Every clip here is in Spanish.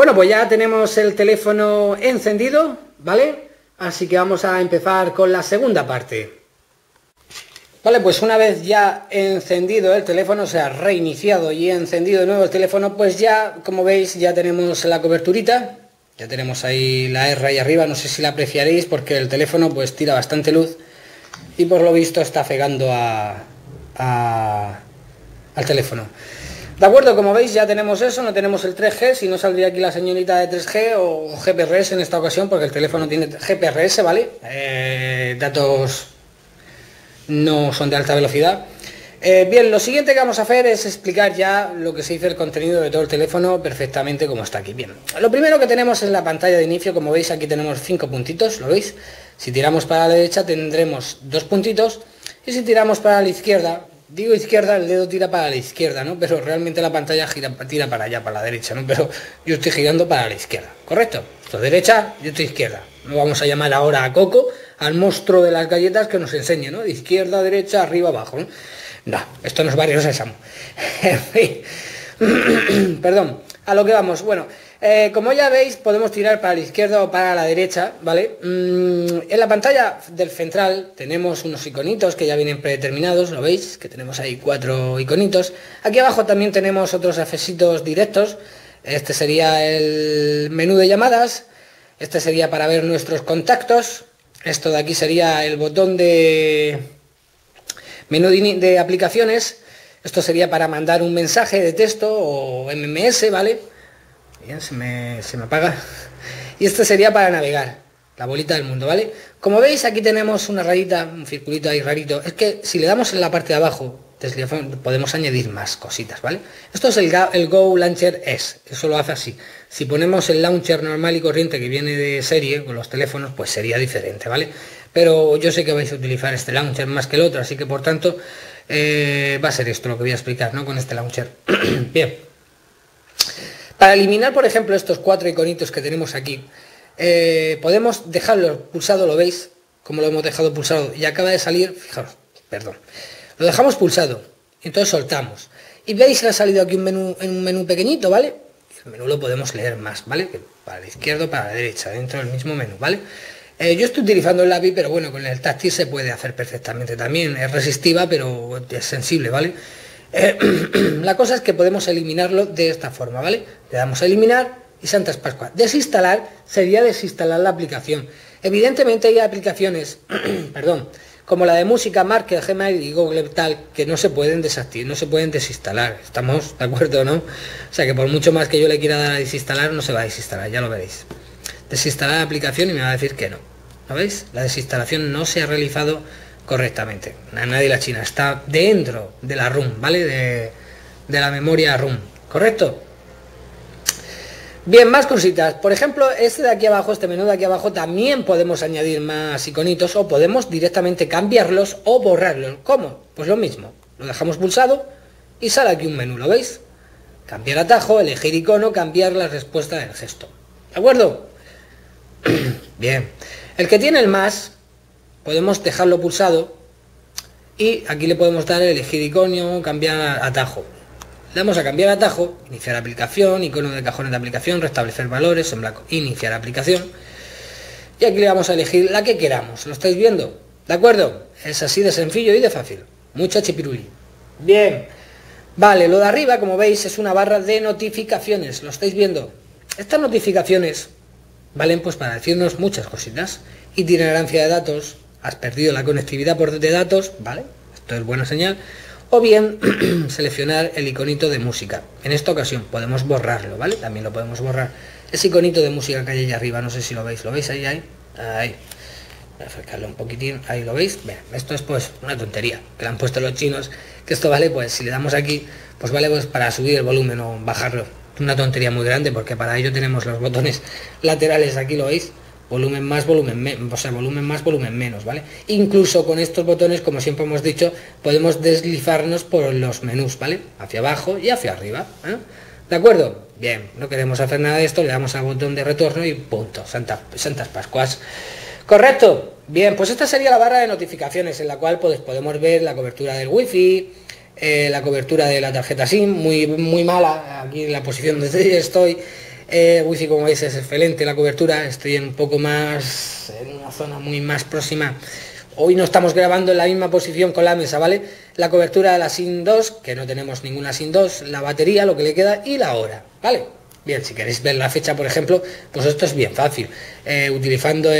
Bueno, pues ya tenemos el teléfono encendido, ¿vale? Así que vamos a empezar con la segunda parte. Vale, pues una vez ya encendido el teléfono, o sea, reiniciado y encendido de nuevo el teléfono, pues ya, como veis, ya tenemos la coberturita, ya tenemos ahí la R ahí arriba, no sé si la apreciaréis porque el teléfono pues tira bastante luz y por lo visto está pegando al teléfono. De acuerdo, como veis ya tenemos eso, no tenemos el 3G, si no saldría aquí la señorita de 3G o GPRS en esta ocasión, porque el teléfono tiene GPRS, ¿vale? Datos no son de alta velocidad. Bien, lo siguiente que vamos a hacer es explicar ya lo que se dice el contenido de todo el teléfono perfectamente como está aquí. Bien, lo primero que tenemos es la pantalla de inicio, como veis aquí tenemos 5 puntitos, ¿lo veis? Si tiramos para la derecha tendremos 2 puntitos y si tiramos para la izquierda... Digo izquierda, el dedo tira para la izquierda, ¿no? Pero realmente la pantalla tira para allá, para la derecha, ¿no? Pero yo estoy girando para la izquierda, ¿correcto? Esto derecha, yo estoy izquierda. No vamos a llamar ahora a Coco, al monstruo de las galletas, que nos enseñe, ¿no? De izquierda, derecha, arriba, abajo, ¿no? No, esto no es barrio sésamo. En fin. Perdón, a lo que vamos. Bueno, como ya veis, podemos tirar para la izquierda o para la derecha, ¿vale? En la pantalla del central tenemos unos iconitos que ya vienen predeterminados, ¿lo veis? Que tenemos ahí 4 iconitos. Aquí abajo también tenemos otros efectos directos. Este sería el menú de llamadas. Este sería para ver nuestros contactos. Esto de aquí sería el botón de menú de aplicaciones. Esto sería para mandar un mensaje de texto o MMS, ¿vale? Bien, se me apaga. Y este sería para navegar, la bolita del mundo, ¿vale? Como veis aquí tenemos una rayita, un circulito ahí rarito. Es que si le damos en la parte de abajo, podemos añadir más cositas, ¿vale? Esto es el Go Launcher S, eso lo hace así. Si ponemos el launcher normal y corriente que viene de serie con los teléfonos, pues sería diferente, ¿vale? Pero yo sé que vais a utilizar este launcher más que el otro, así que por tanto va a ser esto lo que voy a explicar, ¿no? Con este launcher. Bien. Para eliminar, por ejemplo, estos 4 iconitos que tenemos aquí, podemos dejarlo pulsado, ¿lo veis? Como lo hemos dejado pulsado y acaba de salir, fijaros, perdón, lo dejamos pulsado, entonces soltamos. Y veis que ha salido aquí un menú pequeñito, ¿vale? El menú lo podemos leer más, ¿vale? Para la izquierda o para la derecha, dentro del mismo menú, ¿vale? Yo estoy utilizando el lápiz, pero bueno, con el táctil se puede hacer perfectamente también. Es resistiva, pero es sensible, ¿vale? La cosa es que podemos eliminarlo de esta forma, ¿vale? Le damos a eliminar y santas pascuas. Desinstalar sería desinstalar la aplicación. Evidentemente hay aplicaciones, perdón, como la de música, Market, Gmail y Google tal, que no se pueden desactivar, no se pueden desinstalar. ¿Estamos de acuerdo, no? O sea que por mucho más que yo le quiera dar a desinstalar, no se va a desinstalar, ya lo veréis. Desinstalar la aplicación y me va a decir que no. ¿Lo veis? La desinstalación no se ha realizado correctamente. Nadie la china, está dentro de la ROM, ¿vale? De la memoria ROM, ¿correcto? Bien, más cositas. Por ejemplo, este de aquí abajo, este menú de aquí abajo, también podemos añadir más iconitos o podemos directamente cambiarlos o borrarlos. ¿Cómo? Pues lo mismo. Lo dejamos pulsado y sale aquí un menú, ¿lo veis? Cambiar atajo, elegir icono, cambiar la respuesta del gesto. ¿De acuerdo? Bien. El que tiene el más... podemos dejarlo pulsado y aquí le podemos dar elegir icono, cambiar atajo. Le damos a cambiar atajo, iniciar aplicación, icono de cajones de aplicación, restablecer valores, en blanco, iniciar aplicación. Y aquí le vamos a elegir la que queramos, ¿lo estáis viendo? ¿De acuerdo? Es así de sencillo y de fácil. Mucha chipiruli. Bien. Vale, lo de arriba, como veis, es una barra de notificaciones, ¿lo estáis viendo? Estas notificaciones valen pues para decirnos muchas cositas. Itinerancia de datos. Has perdido la conectividad de datos, ¿vale? Esto es buena señal. O bien, seleccionar el iconito de música. En esta ocasión podemos borrarlo, ¿vale? También lo podemos borrar. Ese iconito de música que hay allá arriba, no sé si lo veis ahí, ahí. Ahí. Voy a acercarlo un poquitín, ahí lo veis. Bien, esto es pues una tontería que le han puesto los chinos, que esto vale, pues si le damos aquí, pues vale pues para subir el volumen o bajarlo. Una tontería muy grande porque para ello tenemos los botones laterales, aquí lo veis. Volumen menos, o sea, volumen más, volumen menos, ¿vale? Incluso con estos botones, como siempre hemos dicho, podemos deslizarnos por los menús, ¿vale? Hacia abajo y hacia arriba, ¿eh? ¿De acuerdo? Bien, no queremos hacer nada de esto, le damos al botón de retorno y punto, santas pascuas. ¿Correcto? Bien, pues esta sería la barra de notificaciones, en la cual pues, podemos ver la cobertura del wifi, la cobertura de la tarjeta SIM, muy mala, aquí en la posición donde estoy. Wi-Fi, como veis, es excelente la cobertura. Estoy en un poco más, en una zona muy más próxima. Hoy no estamos grabando en la misma posición con la mesa, ¿vale? La cobertura de la SIM 2, que no tenemos ninguna SIM 2, la batería, lo que le queda, y la hora, ¿vale? Bien, si queréis ver la fecha, por ejemplo, pues esto es bien fácil. Utilizando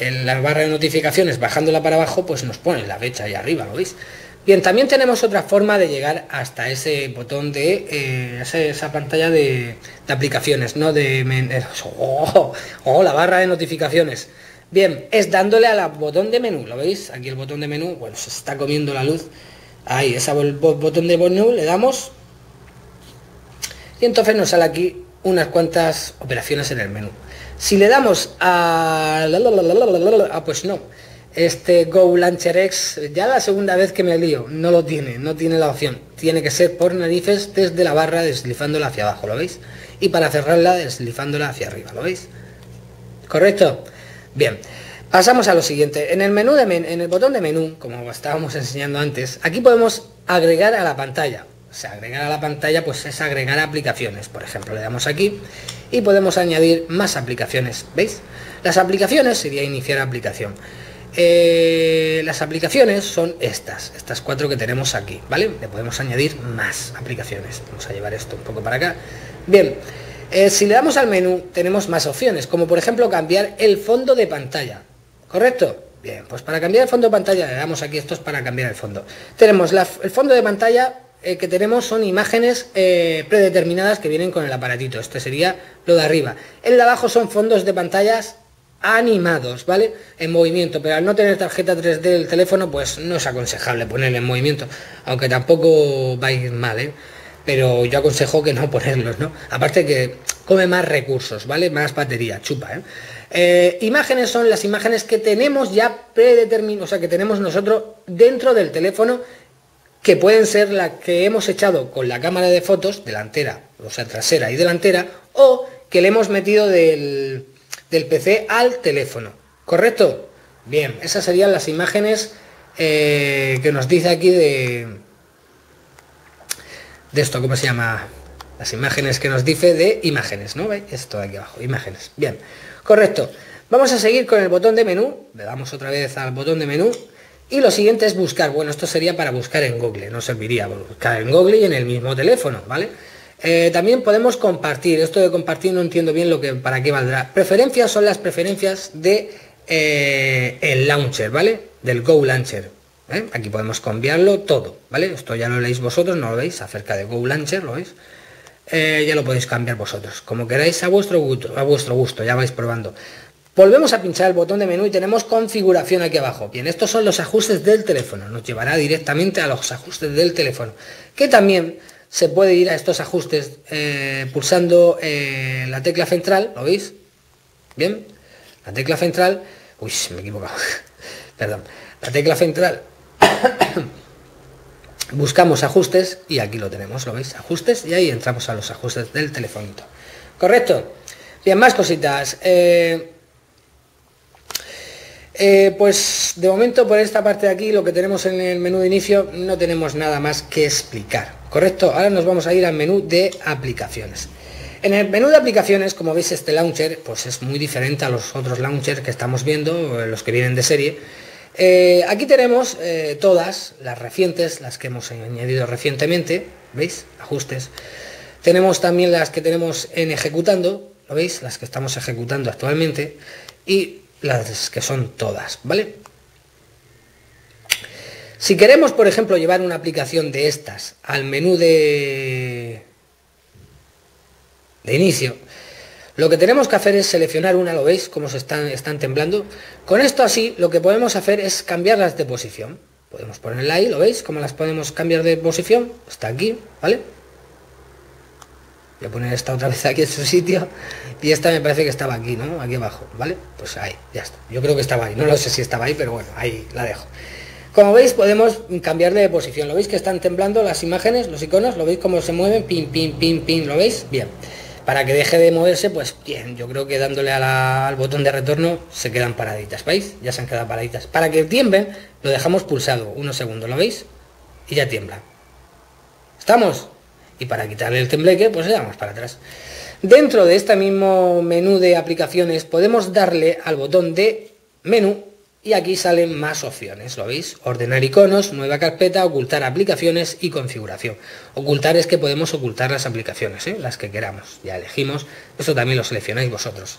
la barra de notificaciones, bajándola para abajo, pues nos pone la fecha ahí arriba, ¿lo veis? Bien, también tenemos otra forma de llegar hasta ese botón de esa pantalla de aplicaciones, ¿no? La barra de notificaciones. Bien, es dándole al botón de menú, ¿lo veis? Aquí el botón de menú, bueno, se está comiendo la luz. Ahí, ese botón de menú, le damos. Y entonces nos sale aquí unas cuantas operaciones en el menú. Si le damos a... pues no. Este Go Launcher X, ya la segunda vez que me lío, no lo tiene, no tiene la opción. Tiene que ser por narices desde la barra deslizándola hacia abajo, ¿lo veis? Y para cerrarla deslizándola hacia arriba, ¿lo veis? ¿Correcto? Bien, pasamos a lo siguiente. En el menú en el botón de menú, como estábamos enseñando antes, aquí podemos agregar a la pantalla. O sea, agregar a la pantalla pues es agregar aplicaciones. Por ejemplo, le damos aquí y podemos añadir más aplicaciones, ¿veis? Las aplicaciones sería iniciar aplicación. Las aplicaciones son estas cuatro que tenemos aquí, ¿vale? Le podemos añadir más aplicaciones. Vamos a llevar esto un poco para acá. Bien. Si le damos al menú tenemos más opciones, como por ejemplo cambiar el fondo de pantalla, ¿correcto? Bien, pues para cambiar el fondo de pantalla le damos aquí, esto es para cambiar el fondo. Tenemos el fondo de pantalla que tenemos son imágenes predeterminadas que vienen con el aparatito, este sería lo de arriba. El de abajo son fondos de pantallas animados, ¿vale? En movimiento, pero al no tener tarjeta 3D del teléfono pues no es aconsejable ponerlo en movimiento, aunque tampoco va a ir mal, ¿eh? Pero yo aconsejo que no ponerlos, ¿no? Aparte que come más recursos, ¿vale? Más batería, chupa, ¿eh? Imágenes son las imágenes que tenemos ya predeterminadas, o sea, que tenemos nosotros dentro del teléfono, que pueden ser las que hemos echado con la cámara de fotos, delantera, o sea, trasera y delantera, o que le hemos metido del PC al teléfono, ¿correcto? Bien, esas serían las imágenes que nos dice aquí de esto, ¿cómo se llama? Las imágenes que nos dice de imágenes, ¿no? ¿Veis? Esto de aquí abajo, imágenes. Bien, correcto. Vamos a seguir con el botón de menú. Le damos otra vez al botón de menú. Y lo siguiente es buscar. Bueno, esto sería para buscar en Google. Nos serviría buscar en Google y en el mismo teléfono, ¿vale? También podemos compartir. Esto de compartir no entiendo bien para qué valdrá. Preferencias son las preferencias de el launcher, ¿vale? Del Go Launcher. Aquí podemos cambiarlo todo, ¿vale? Esto ya lo leéis vosotros, no lo veis, acerca de Go Launcher, ¿lo veis? Ya lo podéis cambiar vosotros, como queráis, a vuestro gusto, ya vais probando. Volvemos a pinchar el botón de menú y tenemos configuración aquí abajo. Bien, estos son los ajustes del teléfono, nos llevará directamente a los ajustes del teléfono, que también se puede ir a estos ajustes pulsando la tecla central, ¿lo veis? Bien, la tecla central, uy, me he equivocado, perdón, la tecla central. Buscamos ajustes y aquí lo tenemos, ¿lo veis? Ajustes, y ahí entramos a los ajustes del telefonito, ¿correcto? Bien, más cositas. Pues de momento por esta parte de aquí, lo que tenemos en el menú de inicio, no tenemos nada más que explicar, ¿correcto? Ahora nos vamos a ir al menú de aplicaciones. En el menú de aplicaciones, como veis, este launcher pues es muy diferente a los otros launchers que estamos viendo, los que vienen de serie. Aquí tenemos todas las recientes, las que hemos añadido recientemente, ¿veis? Ajustes. Tenemos también las que tenemos en ejecutando, ¿lo veis? Las que estamos ejecutando actualmente y las que son todas, ¿vale? Si queremos, por ejemplo, llevar una aplicación de estas al menú de inicio, lo que tenemos que hacer es seleccionar una, ¿lo veis? Como se están temblando. Con esto así, lo que podemos hacer es cambiarlas de posición. Podemos ponerla ahí, ¿lo veis? Como las podemos cambiar de posición. Está aquí, ¿vale? Voy a poner esta otra vez aquí en su sitio. Y esta me parece que estaba aquí, ¿no? Aquí abajo, ¿vale? Pues ahí, ya está. Yo creo que estaba ahí. No lo sé si estaba ahí, pero bueno, ahí la dejo. Como veis, podemos cambiar de posición. ¿Lo veis que están temblando las imágenes, los iconos? ¿Lo veis cómo se mueven? Pin, pin, pin, pin. ¿Lo veis? Bien. Para que deje de moverse, pues bien, yo creo que dándole al botón de retorno se quedan paraditas, ¿veis? Ya se han quedado paraditas. Para que tiemblen, lo dejamos pulsado unos segundos, ¿lo veis? Y ya tiembla. ¿Estamos? y para quitarle el tembleque pues le damos para atrás. Dentro de este mismo menú de aplicaciones podemos darle al botón de menú y aquí salen más opciones, ¿lo veis? Ordenar iconos, nueva carpeta, ocultar aplicaciones y configuración. Ocultar es que podemos ocultar las aplicaciones, ¿eh? Las que queramos, ya elegimos, esto también lo seleccionáis vosotros.